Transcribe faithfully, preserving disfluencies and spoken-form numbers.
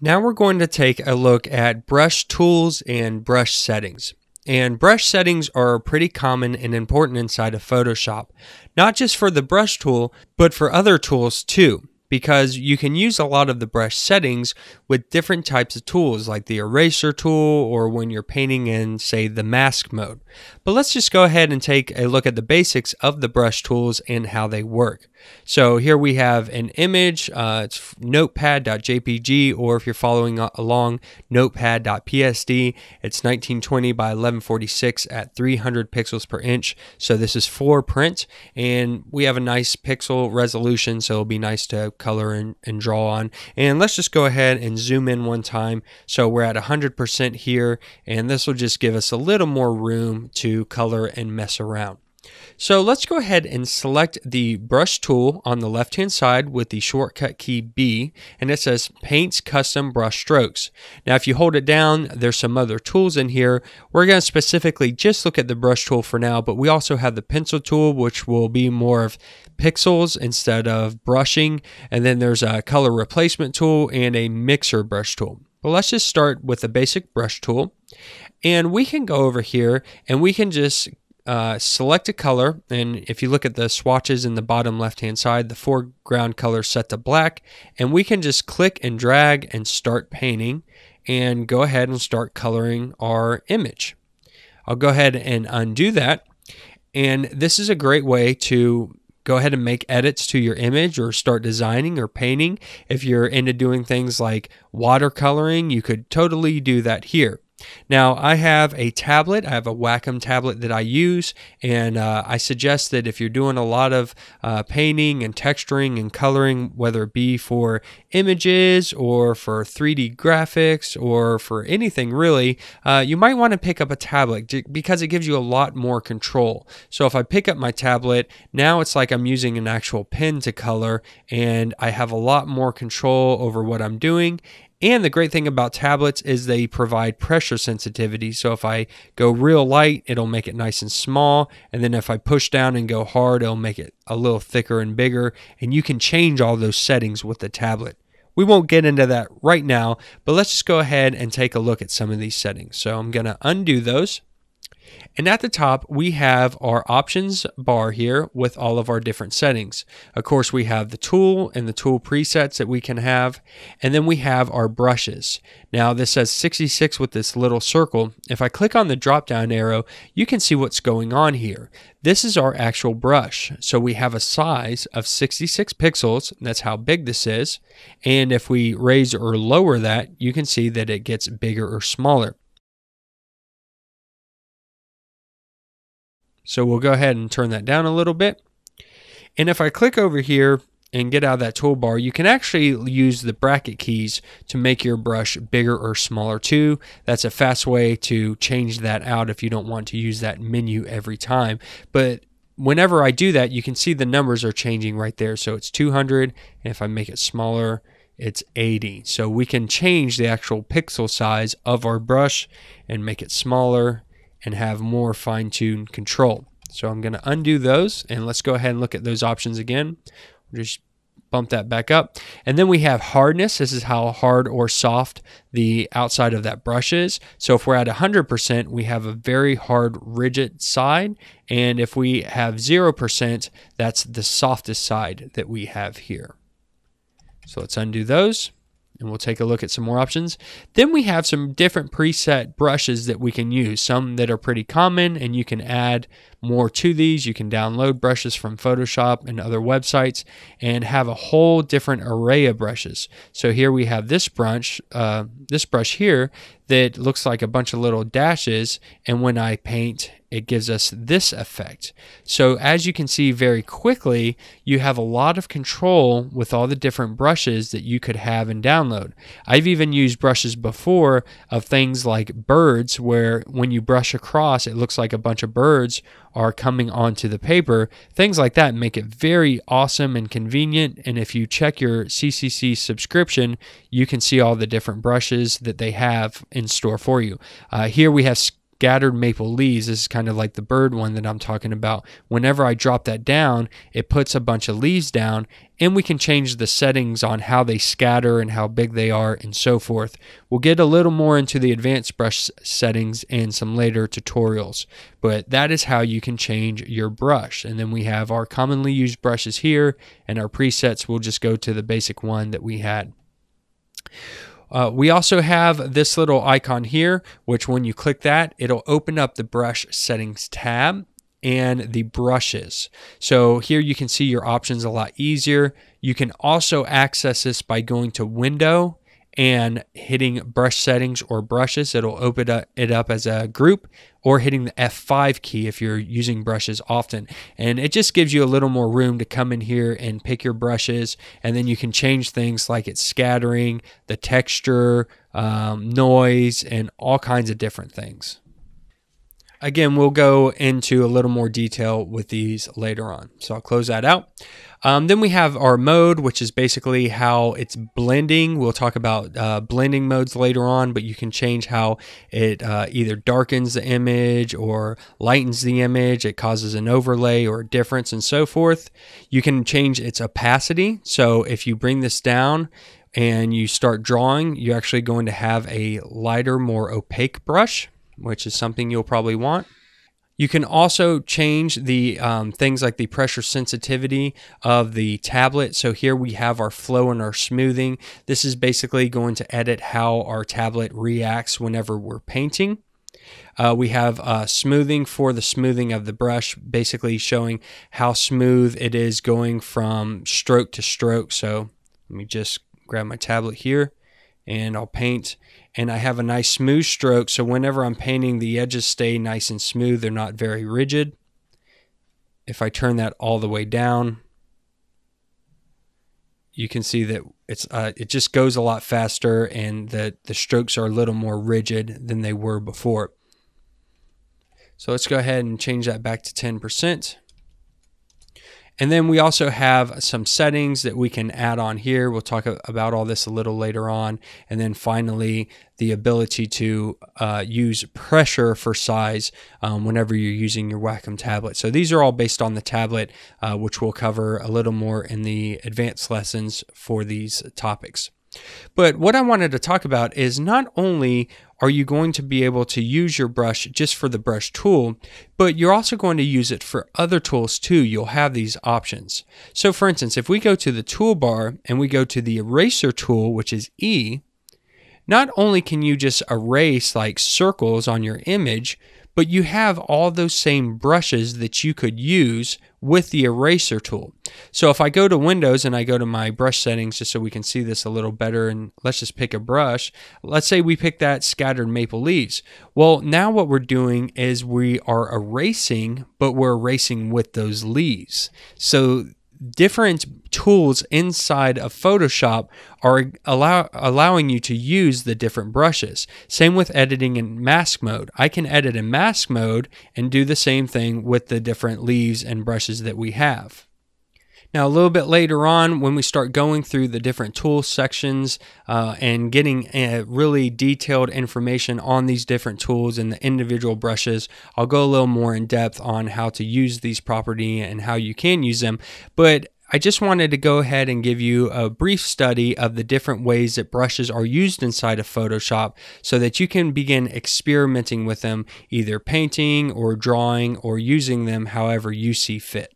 Now we're going to take a look at brush tools and brush settings. And brush settings are pretty common and important inside of Photoshop, not just for the brush tool, but for other tools too, because you can use a lot of the brush settings with different types of tools like the eraser tool or when you're painting in, say, the mask mode. But let's just go ahead and take a look at the basics of the brush tools and how they work. So here we have an image, uh, it's notepad dot J P G, or if you're following along, notepad dot P S D. It's nineteen twenty by eleven forty-six at three hundred pixels per inch. So this is for print, and we have a nice pixel resolution, so it'll be nice to color and, and draw on. And let's just go ahead and zoom in one time. So we're at one hundred percent here, and this will just give us a little more room to color and mess around. So let's go ahead and select the brush tool on the left hand side with the shortcut key B, and it says Paints Custom Brush Strokes. Now if you hold it down, there's some other tools in here. We're going to specifically just look at the brush tool for now, but we also have the pencil tool, which will be more of pixels instead of brushing, and then there's a color replacement tool and a mixer brush tool. But let's just start with the basic brush tool, and we can go over here and we can just Uh, select a color, and if you look at the swatches in the bottom left hand side, the foreground color set to black, and we can just click and drag and start painting and go ahead and start coloring our image. I'll go ahead and undo that, and this is a great way to go ahead and make edits to your image or start designing or painting. If you're into doing things like watercoloring, you could totally do that here. Now I have a tablet, I have a Wacom tablet that I use, and uh, I suggest that if you're doing a lot of uh, painting and texturing and coloring, whether it be for images or for three D graphics or for anything really, uh, you might want to pick up a tablet because it gives you a lot more control. So if I pick up my tablet, now it's like I'm using an actual pen to color, and I have a lot more control over what I'm doing. And the great thing about tablets is they provide pressure sensitivity. So if I go real light, it'll make it nice and small. And then if I push down and go hard, it'll make it a little thicker and bigger. And you can change all those settings with the tablet. We won't get into that right now, but let's just go ahead and take a look at some of these settings. So I'm going to undo those. And at the top, we have our options bar here with all of our different settings. Of course, we have the tool and the tool presets that we can have, and then we have our brushes. Now, this says sixty-six with this little circle. If I click on the drop-down arrow, you can see what's going on here. This is our actual brush. So we have a size of sixty-six pixels. That's how big this is. And if we raise or lower that, you can see that it gets bigger or smaller. So we'll go ahead and turn that down a little bit. And if I click over here and get out of that toolbar, you can actually use the bracket keys to make your brush bigger or smaller too. That's a fast way to change that out if you don't want to use that menu every time. But whenever I do that, you can see the numbers are changing right there. So it's two hundred, and if I make it smaller, it's eighty. So we can change the actual pixel size of our brush and make it smaller and have more fine-tuned control. So I'm gonna undo those, and let's go ahead and look at those options again. Just bump that back up. And then we have hardness. This is how hard or soft the outside of that brush is. So if we're at one hundred percent, we have a very hard, rigid side. And if we have zero percent, that's the softest side that we have here. So let's undo those, and we'll take a look at some more options. Then we have some different preset brushes that we can use, some that are pretty common, and you can add more to these. You can download brushes from Photoshop and other websites and have a whole different array of brushes. So here we have this brush, uh, this brush here that looks like a bunch of little dashes, and when I paint, it gives us this effect. So as you can see very quickly, you have a lot of control with all the different brushes that you could have and download. I've even used brushes before of things like birds, where when you brush across, it looks like a bunch of birds are coming onto the paper. Things like that make it very awesome and convenient. And if you check your C C C subscription, you can see all the different brushes that they have in store for you. Uh, here we have scattered maple leaves. This is kind of like the bird one that I'm talking about. Whenever I drop that down, it puts a bunch of leaves down, and we can change the settings on how they scatter and how big they are and so forth. We'll get a little more into the advanced brush settings in some later tutorials, but that is how you can change your brush. And then we have our commonly used brushes here, and our presets, we'll just go to the basic one that we had. Uh, we also have this little icon here, which when you click that, it'll open up the brush settings tab and the brushes. So here you can see your options a lot easier. You can also access this by going to Window and hitting brush settings or brushes. It'll open it up as a group, or hitting the F five key if you're using brushes often. And it just gives you a little more room to come in here and pick your brushes, and then you can change things like its scattering, the texture, um, noise, and all kinds of different things. Again, we'll go into a little more detail with these later on. So I'll close that out. Um, then we have our mode, which is basically how it's blending. We'll talk about uh, blending modes later on, but you can change how it uh, either darkens the image or lightens the image. It causes an overlay or a difference and so forth. You can change its opacity. So if you bring this down and you start drawing, you're actually going to have a lighter, more opaque brush, which is something you'll probably want. You can also change the um, things like the pressure sensitivity of the tablet. So here we have our flow and our smoothing. This is basically going to edit how our tablet reacts whenever we're painting. Uh, we have uh, smoothing for the smoothing of the brush, basically showing how smooth it is going from stroke to stroke. So let me just grab my tablet here and I'll paint. And I have a nice smooth stroke, so whenever I'm painting, the edges stay nice and smooth. They're not very rigid. If I turn that all the way down, you can see that it's uh, it just goes a lot faster, and that the strokes are a little more rigid than they were before. So let's go ahead and change that back to ten percent. And then we also have some settings that we can add on here. We'll talk about all this a little later on. And then finally, the ability to uh, use pressure for size um, whenever you're using your Wacom tablet. So these are all based on the tablet, uh, which we'll cover a little more in the advanced lessons for these topics. But what I wanted to talk about is not only are you going to be able to use your brush just for the brush tool, but you're also going to use it for other tools too. You'll have these options. So for instance, if we go to the toolbar and we go to the eraser tool, which is E, not only can you just erase like circles on your image, but you have all those same brushes that you could use with the eraser tool. So if I go to Windows and I go to my brush settings, just so we can see this a little better, and let's just pick a brush. Let's say we pick that scattered maple leaves. Well, now what we're doing is we are erasing, but we're erasing with those leaves. So different tools inside of Photoshop are allow, allowing you to use the different brushes. Same with editing in mask mode. I can edit in mask mode and do the same thing with the different leaves and brushes that we have. Now, a little bit later on, when we start going through the different tool sections uh, and getting uh, really detailed information on these different tools and the individual brushes, I'll go a little more in depth on how to use these properly and how you can use them. But I just wanted to go ahead and give you a brief study of the different ways that brushes are used inside of Photoshop so that you can begin experimenting with them, either painting or drawing or using them however you see fit.